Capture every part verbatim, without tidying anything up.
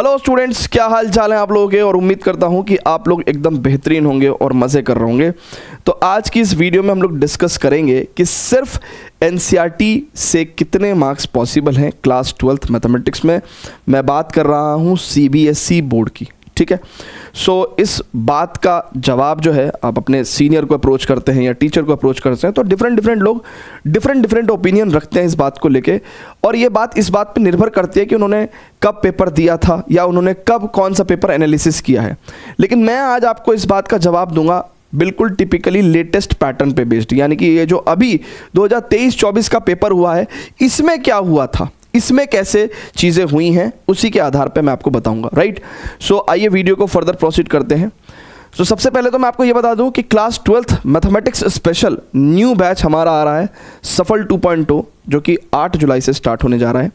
Hello students, क्या हाल चाल है आप लोगों के। और उम्मीद करता हूं कि आप लोग एकदम बेहतरीन होंगे और मज़े कर रहे होंगे। तो आज की इस वीडियो में हम लोग डिस्कस करेंगे कि सिर्फ एनसीईआरटी से कितने मार्क्स पॉसिबल हैं क्लास ट्वेल्थ मैथमेटिक्स में। मैं बात कर रहा हूं सीबीएसई बोर्ड की, ठीक है। सो so, इस बात का जवाब जो है, आप अपने सीनियर को अप्रोच करते हैं या टीचर को अप्रोच करते हैं तो डिफरेंट डिफरेंट लोग डिफरेंट डिफरेंट ओपिनियन रखते हैं इस बात को लेके। और ये बात इस बात पे निर्भर करती है कि उन्होंने कब पेपर दिया था या उन्होंने कब कौन सा पेपर एनालिसिस किया है। लेकिन मैं आज आपको इस बात का जवाब दूंगा बिल्कुल टिपिकली लेटेस्ट पैटर्न पे बेस्ड, यानी कि ये जो अभी दो हज़ार तेईस चौबीस का पेपर हुआ है, इसमें क्या हुआ था, इसमें कैसे चीज़ें हुई हैं, उसी के आधार पे मैं आपको बताऊंगा, राइट। सो आइए वीडियो को फर्दर प्रोसीड करते हैं। सो so, सबसे पहले तो मैं आपको ये बता दूं कि class twelfth mathematics special new batch हमारा आ रहा है सफल टू पॉइंट ओ, जो कि आठ जुलाई से स्टार्ट होने जा रहा है।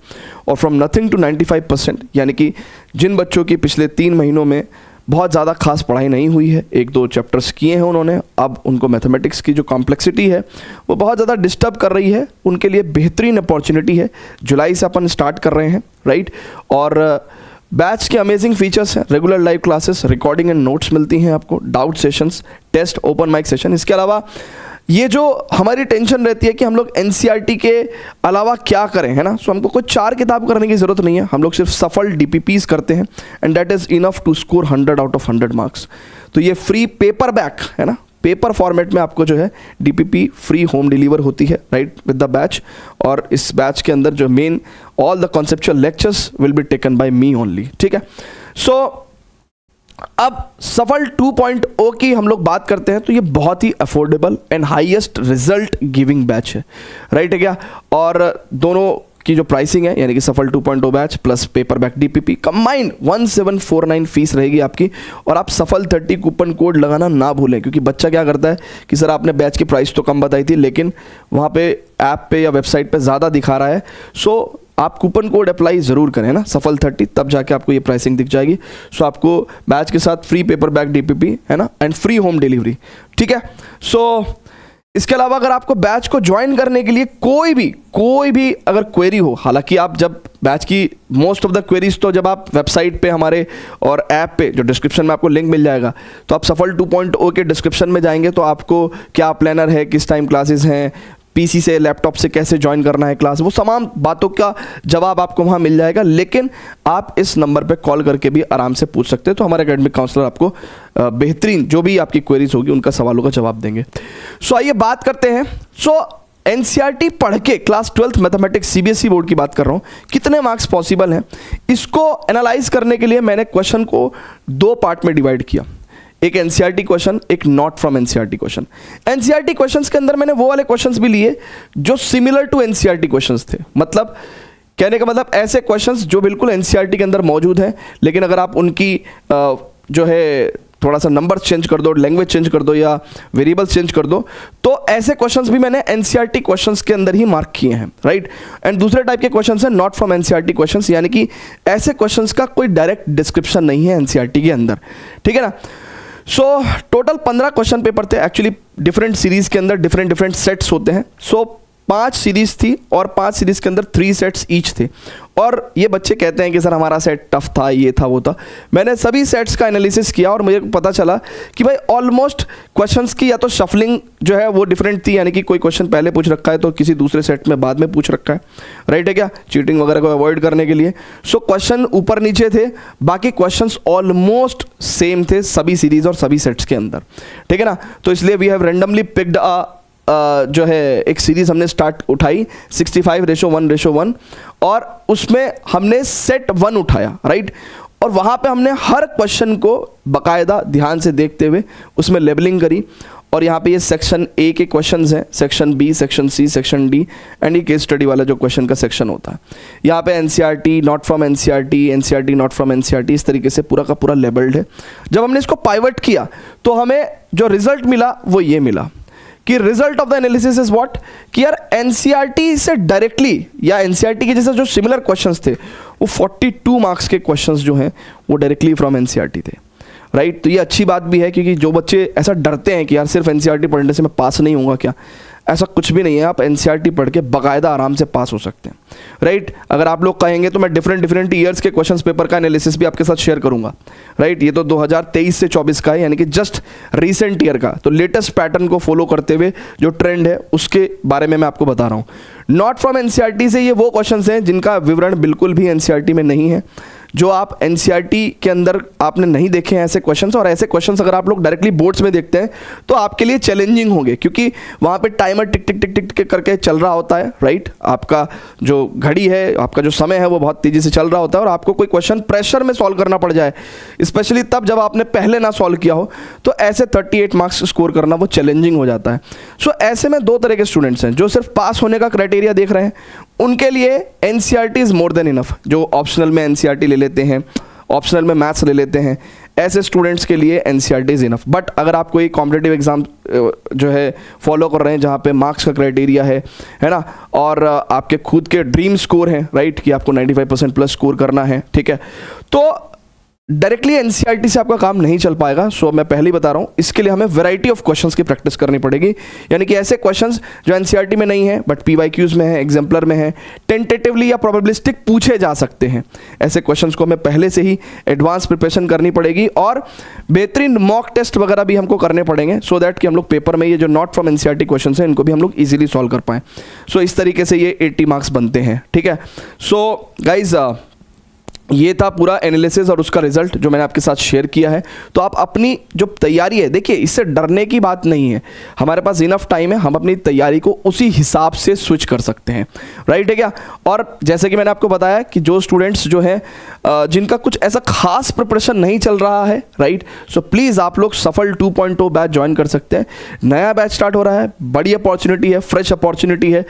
और from nothing to ninety five percent, यानी कि जिन बच्चों की पिछले तीन महीनों में बहुत ज़्यादा खास पढ़ाई नहीं हुई है, एक दो चैप्टर्स किए हैं उन्होंने, अब उनको मैथमेटिक्स की जो कॉम्प्लेक्सिटी है वो बहुत ज़्यादा डिस्टर्ब कर रही है, उनके लिए बेहतरीन अपॉर्चुनिटी है। जुलाई से अपन स्टार्ट कर रहे हैं, राइट। और बैच के अमेजिंग फीचर्स हैं, regular live classes, recording and notes मिलती हैं आपको, doubt sessions, test, open mic session. इसके अलावा ये जो हमारी टेंशन रहती है कि हम लोग एनसीईआरटी के अलावा क्या करें, है ना। सो हमको कोई चार किताब करने की ज़रूरत नहीं है, हम लोग सिर्फ सफल डीपीपीज़ करते हैं and that is enough to score hundred out of hundred marks. तो ये फ्री पेपर बैक, है ना, पेपर फॉर्मेट में आपको जो है डीपीपी फ्री होम डिलीवर होती है, राइट, विद द बैच। और इस बैच के अंदर जो main all the conceptual lectures will be taken by me only, ठीक है। सो so, अब सफल टू पॉइंट ओ की हम लोग बात करते हैं। तो ये बहुत ही affordable and highest result giving batch है, राइट है क्या। और दोनों की जो प्राइसिंग है, यानी कि Safal two point O batch plus paper back DPP combined सत्रह सौ उनचास फीस रहेगी आपकी। और आप सफल तीस कूपन कोड लगाना ना भूलें, क्योंकि बच्चा क्या करता है कि सर आपने बैच की प्राइस तो कम बताई थी लेकिन वहाँ पे ऐप पे या वेबसाइट पे ज़्यादा दिखा रहा है। सो आप कूपन कोड अप्लाई ज़रूर करें ना, सफल तीस, तब जाके आपको ये प्राइसिंग दिख जाएगी। सो आपको बैच के साथ फ्री पेपर बैक डीपीपी, है ना, एंड फ्री होम डिलीवरी, ठीक है। सो इसके अलावा अगर आपको बैच को ज्वाइन करने के लिए कोई भी कोई भी अगर क्वेरी हो, हालांकि आप जब बैच की मोस्ट ऑफ द क्वेरीज तो जब आप वेबसाइट पे हमारे और ऐप पे, जो डिस्क्रिप्शन में आपको लिंक मिल जाएगा, तो आप सफल टू पॉइंट ओ के डिस्क्रिप्शन में जाएंगे तो आपको क्या प्लानर है, किस टाइम क्लासेस हैं, पीसी से लैपटॉप से कैसे ज्वाइन करना है क्लास, वो तमाम बातों का जवाब आपको वहाँ मिल जाएगा। लेकिन आप इस नंबर पे कॉल करके भी आराम से पूछ सकते हैं, तो हमारे एकेडमिक काउंसलर आपको बेहतरीन जो भी आपकी क्वेरीज होगी उनका सवालों का जवाब देंगे। सो आइए बात करते हैं। सो एनसीईआरटी पढ़ के class twelfth mathematics CBSE board की बात कर रहा हूँ, कितने मार्क्स पॉसिबल हैं, इसको एनालाइज करने के लिए मैंने क्वेश्चन को दो पार्ट में डिवाइड किया, एक एनसीईआरटी क्वेश्चन, एक not from NCERT question. NCERT questions के अंदर मैंने वो वाले क्वेश्चंस भी लिए जो सिमिलर टू एनसीईआरटी क्वेश्चंस थे। मतलब कहने का मतलब ऐसे क्वेश्चंस जो बिल्कुल एनसीईआरटी के अंदर मौजूद हैं, लेकिन अगर आप उनकी आ, जो है थोड़ा सा नंबर चेंज कर दो, लैंग्वेज चेंज कर दो या वेरिएबल्स चेंज कर दो, तो ऐसे क्वेश्चंस भी मैंने एनसीईआरटी क्वेश्चंस के अंदर ही मार्क किए हैं, राइट। एंड दूसरे टाइप के क्वेश्चंस हैं नॉट फ्रॉम एनसीईआरटी क्वेश्चंस, यानी कि ऐसे क्वेश्चंस का कोई डायरेक्ट डिस्क्रिप्शन नहीं है एनसीईआरटी के अंदर, ठीक है ना। सो टोटल पंद्रह क्वेश्चन पेपर थे एक्चुअली, डिफरेंट सीरीज़ के अंदर डिफरेंट डिफरेंट सेट्स होते हैं। सो so, पांच सीरीज़ थी और पांच सीरीज़ के अंदर थ्री सेट्स ईच थे। और ये बच्चे कहते हैं कि सर हमारा सेट टफ था, ये था, वो था। मैंने सभी सेट्स का एनालिसिस किया और मुझे पता चला कि भाई ऑलमोस्ट क्वेश्चंस की या तो शफलिंग जो है वो डिफरेंट थी, यानी कि कोई क्वेश्चन पहले पूछ रखा है तो किसी दूसरे सेट में बाद में पूछ रखा है, राइट है क्या, चीटिंग वगैरह को अवॉइड करने के लिए। सो क्वेश्चन ऊपर नीचे थे, बाकी क्वेश्चंस ऑलमोस्ट सेम थे सभी सीरीज़ और सभी सेट्स के अंदर, ठीक है ना। तो इसलिए we have randomly picked a Uh, जो है एक सीरीज़ हमने स्टार्ट उठाई sixty five ratio one ratio one, और उसमें हमने सेट वन उठाया, राइट। और वहाँ पे हमने हर क्वेश्चन को बाकायदा ध्यान से देखते हुए उसमें लेबलिंग करी। और यहाँ पे ये सेक्शन ए के क्वेश्चंस हैं, section B, section C, section D and ये केस स्टडी वाला जो क्वेश्चन का सेक्शन होता है। यहाँ पे NCERT, not from NCERT, NCERT not from NCERT, इस तरीके से पूरा का पूरा लेबल्ड है। जब हमने इसको पाइवट किया तो हमें जो रिजल्ट मिला वो ये मिला कि result of the analysis is what, कि यार एनसीईआरटी से डायरेक्टली या एनसीईआरटी के जैसे जो सिमिलर क्वेश्चंस थे वो बयालीस मार्क्स के क्वेश्चंस जो हैं वो डायरेक्टली फ्रॉम एनसीईआरटी थे, राइट right? तो ये अच्छी बात भी है, क्योंकि जो बच्चे ऐसा डरते हैं कि यार सिर्फ एनसीईआरटी पढ़ने से मैं पास नहीं होऊंगा क्या, ऐसा कुछ भी नहीं है, आप एनसीईआरटी पढ़ के बाकायदा आराम से पास हो सकते हैं, राइट। अगर आप लोग कहेंगे तो मैं डिफरेंट डिफरेंट ईयर्स के क्वेश्चंस पेपर का एनालिसिस भी आपके साथ शेयर करूंगा, राइट। ये तो दो हज़ार तेईस से चौबीस का है, यानी कि जस्ट रिसेंट ईयर का, तो लेटेस्ट पैटर्न को फॉलो करते हुए जो ट्रेंड है उसके बारे में मैं आपको बता रहा हूँ। नॉट फ्रॉम एनसीईआरटी से ये वो क्वेश्चंस हैं जिनका विवरण बिल्कुल भी एनसीईआरटी में नहीं है, जो आप एनसीईआरटी के अंदर आपने नहीं देखे हैं ऐसे क्वेश्चंस। और ऐसे क्वेश्चंस अगर आप लोग डायरेक्टली बोर्ड्स में देखते हैं तो आपके लिए चैलेंजिंग होंगे, क्योंकि वहाँ पे टाइमर टिक टिक टिक टिक टिक करके चल रहा होता है, राइट। आपका जो घड़ी है, आपका जो समय है, वो बहुत तेज़ी से चल रहा होता है और आपको कोई क्वेश्चन प्रेशर में सॉल्व करना पड़ जाए, स्पेशली तब जब आपने पहले ना सॉल्व किया हो, तो ऐसे थर्टी एट मार्क्स स्कोर करना वो चैलेंजिंग हो जाता है। सो ऐसे में दो तरह के स्टूडेंट्स हैं, जो सिर्फ पास होने का क्राइटेरिया देख रहे हैं उनके लिए NCERT is more than enough. जो ऑप्शनल में एनसीईआरटी ले लेते हैं, ऑप्शनल में मैथ्स ले लेते हैं, ऐसे स्टूडेंट्स के लिए एनसीईआरटी इज़ इनफ। बट अगर आप कोई कॉम्पिटेटिव एग्जाम जो है फॉलो कर रहे हैं जहाँ पे मार्क्स का क्राइटेरिया है है ना, और आपके खुद के ड्रीम स्कोर हैं, राइट, कि आपको पचानवे परसेंट प्लस स्कोर करना है, ठीक है, तो डायरेक्टली एनसीईआरटी से आपका काम नहीं चल पाएगा। सो मैं पहले ही बता रहा हूँ, इसके लिए हमें वैरायटी ऑफ क्वेश्चंस की प्रैक्टिस करनी पड़ेगी, यानी कि ऐसे क्वेश्चंस जो एनसीईआरटी में नहीं है बट पीवाईक्यूज में है, एग्जाम्पलर में है, टेंटेटिवली या प्रोबेबिलिस्टिक पूछे जा सकते हैं। ऐसे क्वेश्चंस को हमें पहले से ही एडवांस प्रिपरेशन करनी पड़ेगी और बेहतरीन मॉक टेस्ट वगैरह भी हमको करने पड़ेंगे, सो दैट कि हम लोग पेपर में ये जो नॉट फ्रॉम एनसीईआरटी क्वेश्चंस हैं इनको भी हम लोग ईजिली सॉल्व कर पाएँ। सो इस तरीके से ये एट्टी मार्क्स बनते हैं, ठीक है। सो गाइज, ये था पूरा एनालिसिस और उसका रिजल्ट जो मैंने आपके साथ शेयर किया है। तो आप अपनी जो तैयारी है, देखिए इससे डरने की बात नहीं है, हमारे पास इनफ टाइम है, हम अपनी तैयारी को उसी हिसाब से स्विच कर सकते हैं, राइट, है क्या। और जैसे कि मैंने आपको बताया कि जो स्टूडेंट्स जो हैं जिनका कुछ ऐसा खास प्रिपरेशन नहीं चल रहा है, राइट, सो प्लीज़ आप लोग Safal two point two batch join कर सकते हैं। नया बैच स्टार्ट हो रहा है, बड़ी अपॉर्चुनिटी है, फ्रेश अपॉर्चुनिटी है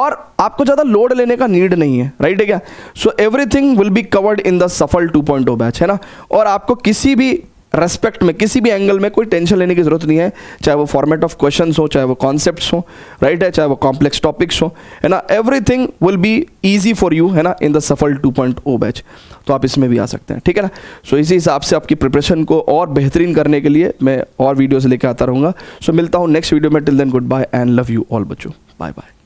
और आपको ज़्यादा लोड लेने का नीड नहीं है, राइट, है क्या। So everything will be covered in the Safal two point O batch, है ना, और आपको किसी भी रेस्पेक्ट में, किसी भी एंगल में कोई टेंशन लेने की जरूरत नहीं है, चाहे वो फॉर्मेट ऑफ क्वेश्चंस हो, चाहे वो कॉन्सेप्ट्स हो, राइट, है, चाहे वो कॉम्प्लेक्स टॉपिक्स हो, है ना, everything will be easy for you, है ना, in the Safal two point O batch. तो आप इसमें भी आ सकते हैं, ठीक है ना। सो इसी हिसाब से आपकी प्रिपरेशन को और बेहतरीन करने के लिए मैं और वीडियोज़ लेकर आता रहूँगा। सो मिलता हूँ नेक्स्ट वीडियो में, till then good bye and love you all बच्चों, बाय बाय।